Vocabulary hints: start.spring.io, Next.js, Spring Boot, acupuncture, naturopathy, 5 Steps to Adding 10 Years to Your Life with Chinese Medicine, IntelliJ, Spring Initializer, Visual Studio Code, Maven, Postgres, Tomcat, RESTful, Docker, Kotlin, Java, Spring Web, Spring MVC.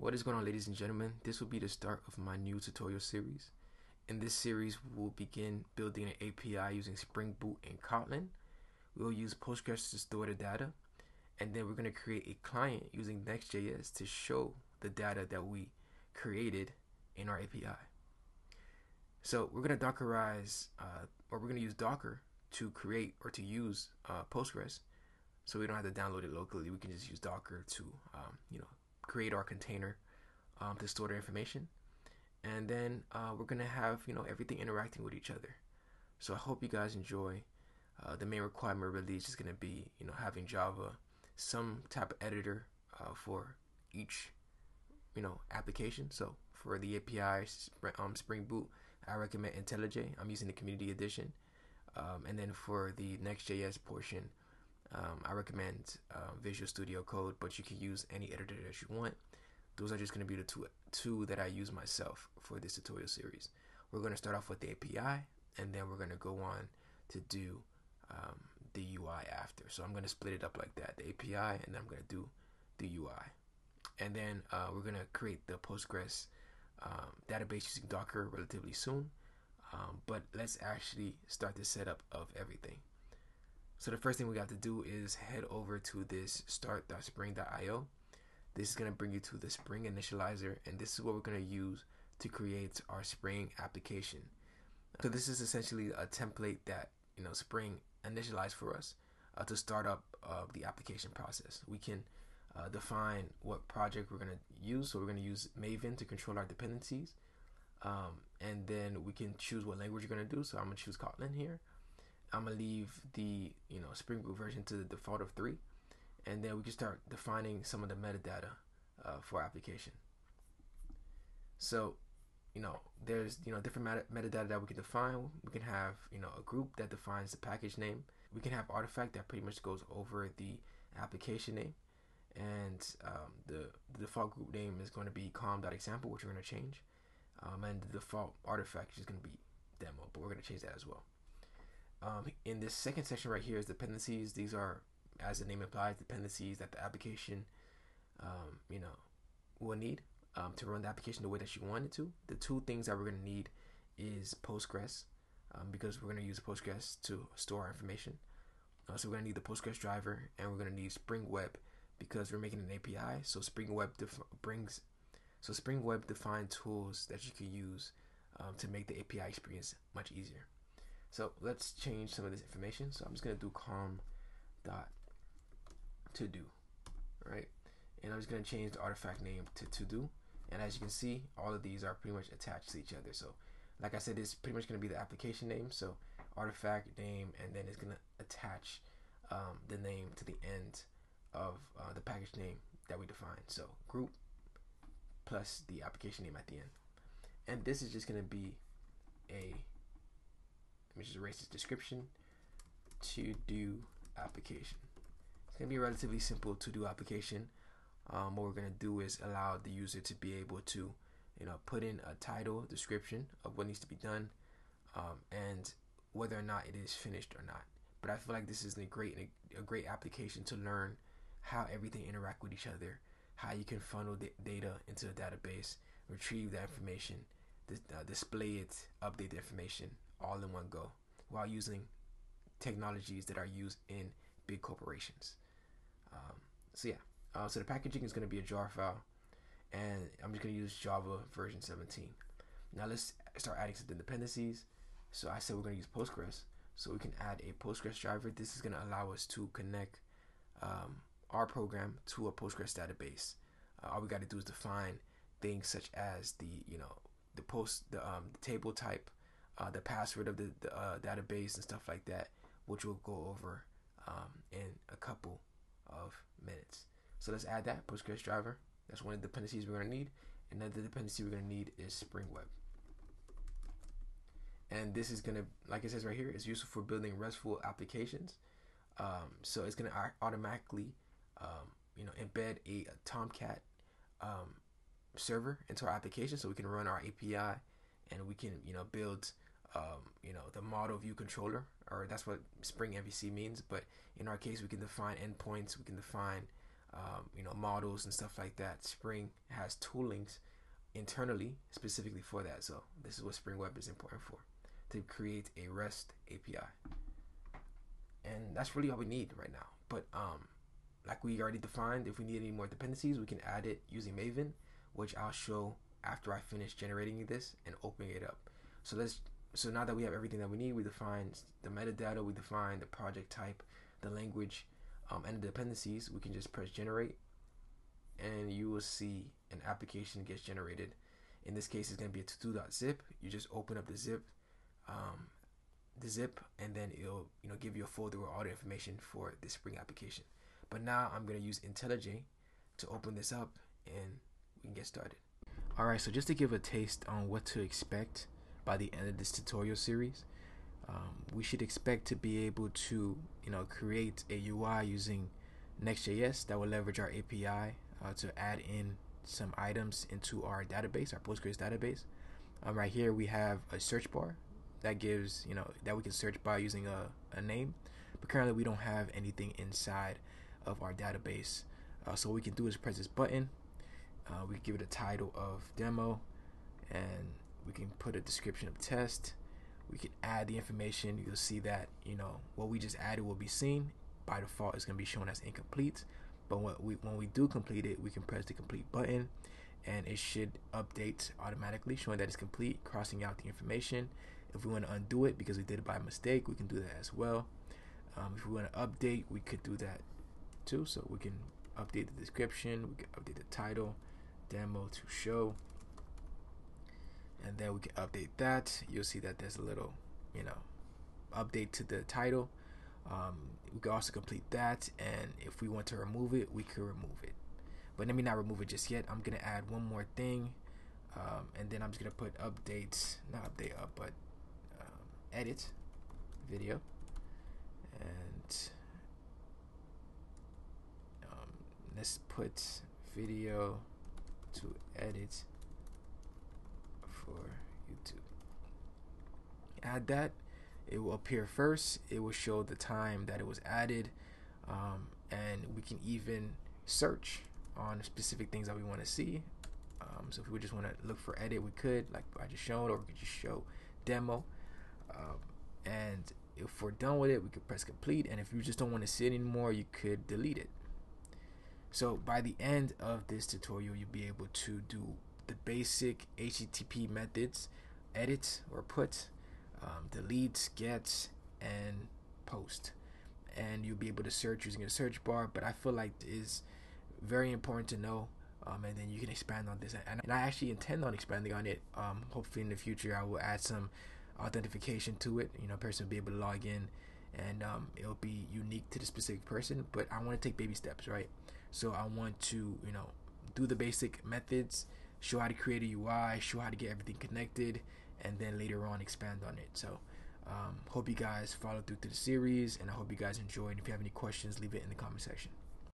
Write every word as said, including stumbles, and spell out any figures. What is going on, ladies and gentlemen? This will be the start of my new tutorial series. In this series, we'll begin building an A P I using Spring Boot and Kotlin. We'll use Postgres to store the data, and then we're going to create a client using Next.js to show the data that we created in our A P I. So we're going to Dockerize, uh, or we're going to use Docker to create or to use uh, Postgres, so we don't have to download it locally. We can just use Docker to, um, you know, create our container um, to store the information, and then uh, we're gonna have you know everything interacting with each other. So I hope you guys enjoy. Uh, the main requirement really is just gonna be you know having Java, some type of editor uh, for each you know application. So for the A P I um, Spring Boot, I recommend IntelliJ. I'm using the Community Edition, um, and then for the Next.js portion, Um, I recommend uh, Visual Studio Code, but you can use any editor that you want. Those are just going to be the two, two that I use myself for this tutorial series. We're going to start off with the A P I, and then we're going to go on to do um, the U I after. So I'm going to split it up like that, the A P I, and then I'm going to do the U I. And then uh, we're going to create the Postgres um, database using Docker relatively soon. Um, but let's actually start the setup of everything. So the first thing we got to do is head over to this start dot spring dot i o. This is going to bring you to the Spring Initializer, and this is what we're going to use to create our Spring application. So this is essentially a template that you know Spring initialized for us uh, to start up uh, the application process. We can uh, define what project we're going to use. So we're going to use Maven to control our dependencies, um, and then we can choose what language you're going to do. So I'm going to choose Kotlin here. I'm gonna leave the you know Spring Boot version to the default of three, and then we can start defining some of the metadata uh, for our application. So, you know, there's you know different meta metadata that we can define. We can have you know a group that defines the package name. We can have artifact that pretty much goes over the application name, and um, the, the default group name is going to be com.example, which we're going to change, um, and the default artifact is going to be demo, but we're going to change that as well. Um, in this second section right here is dependencies. These are, as the name implies, dependencies that the application, um, you know, will need um, to run the application the way that you want it to. The two things that we're going to need is Postgres, um, because we're going to use Postgres to store our information. Uh, so we're going to need the Postgres driver, and we're going to need Spring Web because we're making an A P I. So Spring Web brings, so Spring Web defines tools that you can use um, to make the A P I experience much easier. So let's change some of this information. So I'm just going to do com dot to do, right? And I'm just going to change the artifact name to to do. And as you can see, all of these are pretty much attached to each other. So like I said, it's pretty much going to be the application name. So artifact name, and then it's going to attach um, the name to the end of uh, the package name that we defined. So group plus the application name at the end. And this is just going to be a Let me just erase this description. To do application. It's gonna be a relatively simple to do application. Um, what we're gonna do is allow the user to be able to, you know, put in a title, description of what needs to be done, um, and whether or not it is finished or not. But I feel like this is a great, a great application to learn how everything interacts with each other, how you can funnel the data into a database, retrieve that information, dis uh, display it, update the information, all in one go, while using technologies that are used in big corporations. Um, so yeah, uh, so the packaging is going to be a jar file, and I'm just going to use Java version seventeen. Now let's start adding some dependencies. So I said we're going to use Postgres, so we can add a Postgres driver. This is going to allow us to connect um, our program to a Postgres database. Uh, all we got to do is define things such as the you know the post the, um, the table type, Uh, the password of the, the uh, database and stuff like that, which we'll go over um, in a couple of minutes. So let's add that Postgres driver. That's one of the dependencies we're going to need. Another dependency we're going to need is Spring Web. And this is going to, like it says right here, is useful for building RESTful applications. Um, so it's going to automatically, um, you know, embed a, a Tomcat um, server into our application, so we can run our A P I, and we can, you know, build Um, you know, the model view controller, or that's what Spring M V C means. But in our case, we can define endpoints, we can define um, you know, models and stuff like that. Spring has toolings internally specifically for that. So this is what Spring Web is important for, to create a REST A P I. And that's really all we need right now. But um, like we already defined, if we need any more dependencies, we can add it using Maven, which I'll show after I finish generating this and opening it up. So let's. So now that we have everything that we need, we define the metadata, we define the project type, the language, um, and the dependencies. We can just press generate, and you will see an application gets generated. In this case, it's going to be a to-do.zip. You just open up the zip, um, the zip, and then it'll you know give you a folder with all the information for this Spring application. But now I'm going to use IntelliJ to open this up, and we can get started. All right. So just to give a taste on what to expect by the end of this tutorial series, um, we should expect to be able to, you know, create a U I using Next.js that will leverage our A P I uh, to add in some items into our database, our Postgres database. Um, right here we have a search bar that gives, you know, that we can search by using a, a name. But currently we don't have anything inside of our database, uh, so what we can do is press this button. Uh, we give it a title of demo, and we can put a description of test. We can add the information. You'll see that, you know, what we just added will be seen. By default, it's going to be shown as incomplete. But what we, when we do complete it, we can press the complete button, and it should update automatically, showing that it's complete, crossing out the information. If we want to undo it because we did it by mistake, we can do that as well. Um, if we want to update, we could do that too. So we can update the description. We can update the title, demo to show. And then we can update that. You'll see that there's a little, you know, update to the title. Um, we can also complete that. And if we want to remove it, we could remove it. But let me not remove it just yet. I'm going to add one more thing. Um, and then I'm just going to put updates, not update up, but um, edit video. And um, let's put video to edit. YouTube. Add that. It will appear first. It will show the time that it was added, um, and we can even search on specific things that we want to see. Um, so if we just want to look for edit, we could, like I just showed, or we could just show demo. Um, and if we're done with it, we could press complete. And if you just don't want to see it anymore, you could delete it. So by the end of this tutorial, you'll be able to do the basic H T T P methods: edit or put, um, delete, get, and post. And you'll be able to search using a search bar, but I feel like it is very important to know, um, and then you can expand on this. And, and I actually intend on expanding on it. Um, hopefully in the future I will add some authentication to it. You know, a person will be able to log in, and um, it'll be unique to the specific person, but I want to take baby steps, right? So I want to, you know, do the basic methods, show how to create a U I, show how to get everything connected, and then later on expand on it. So um, hope you guys follow through to the series, and I hope you guys enjoy. And if you have any questions, leave it in the comment section.